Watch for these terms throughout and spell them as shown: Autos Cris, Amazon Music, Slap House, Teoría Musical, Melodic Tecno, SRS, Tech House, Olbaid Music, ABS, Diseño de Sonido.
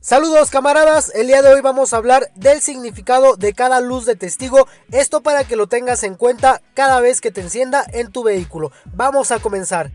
Saludos camaradas, el día de hoy vamos a hablar del significado de cada luz de testigo, esto para que lo tengas en cuenta cada vez que te encienda en tu vehículo. Vamos a comenzar.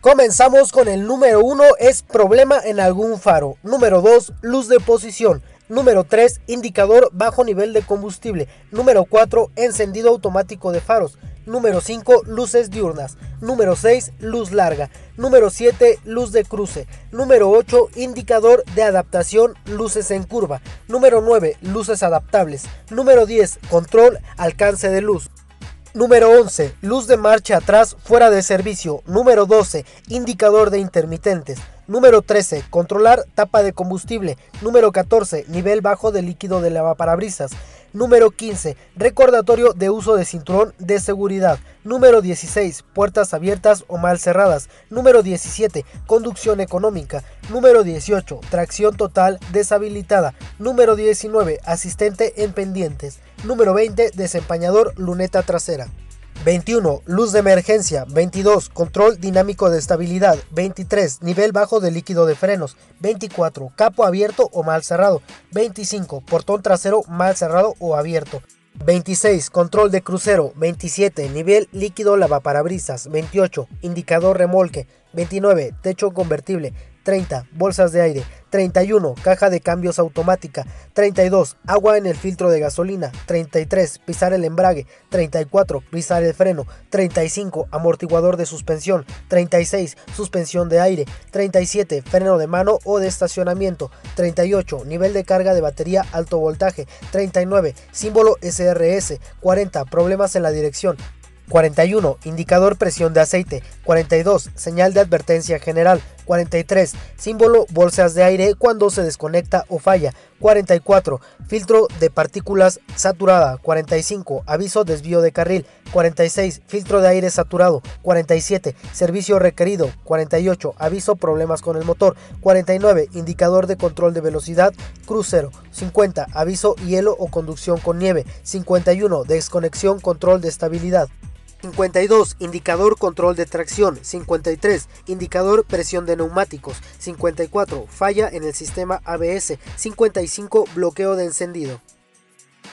Comenzamos con el número 1, es problema en algún faro. Número 2, luz de posición. Número 3, indicador bajo nivel de combustible. Número 4, encendido automático de faros. Número 5, luces diurnas. Número 6, luz larga. Número 7, luz de cruce. Número 8, indicador de adaptación, luces en curva. Número 9, luces adaptables. Número 10, control, alcance de luz. Número 11, luz de marcha atrás fuera de servicio. Número 12, indicador de intermitentes. Número 13, controlar tapa de combustible. Número 14, nivel bajo de líquido de lavaparabrisas. Número 15, recordatorio de uso de cinturón de seguridad. Número 16, puertas abiertas o mal cerradas. Número 17, conducción económica. Número 18, tracción total deshabilitada. Número 19, asistente en pendientes. Número 20, desempañador, luneta trasera. 21, luz de emergencia. 22, control dinámico de estabilidad. 23, nivel bajo de líquido de frenos. 24, capó abierto o mal cerrado. 25, portón trasero mal cerrado o abierto. 26, control de crucero. 27, nivel líquido lavaparabrisas. 28, indicador remolque. 29, techo convertible. 30, bolsas de aire. 31, caja de cambios automática. 32, agua en el filtro de gasolina. 33, pisar el embrague. 34, pisar el freno. 35, amortiguador de suspensión. 36, suspensión de aire. 37, freno de mano o de estacionamiento. 38, nivel de carga de batería alto voltaje. 39, símbolo SRS. 40, problemas en la dirección. 41, indicador presión de aceite. 42, señal de advertencia general. 43, símbolo bolsas de aire cuando se desconecta o falla. 44, filtro de partículas saturada. 45, aviso desvío de carril. 46, filtro de aire saturado. 47, servicio requerido. 48, aviso problemas con el motor. 49, indicador de control de velocidad, crucero. 50, aviso hielo o conducción con nieve. 51, desconexión control de estabilidad. 52, indicador control de tracción. 53, indicador presión de neumáticos. 54, falla en el sistema ABS. 55, bloqueo de encendido.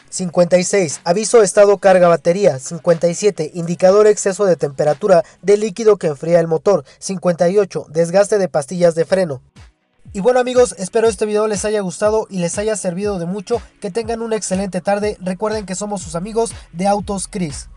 56, aviso estado carga batería. 57, indicador exceso de temperatura de líquido que enfría el motor. 58, desgaste de pastillas de freno. Y bueno amigos, espero este video les haya gustado y les haya servido de mucho. Que tengan una excelente tarde. Recuerden que somos sus amigos de Autos Cris.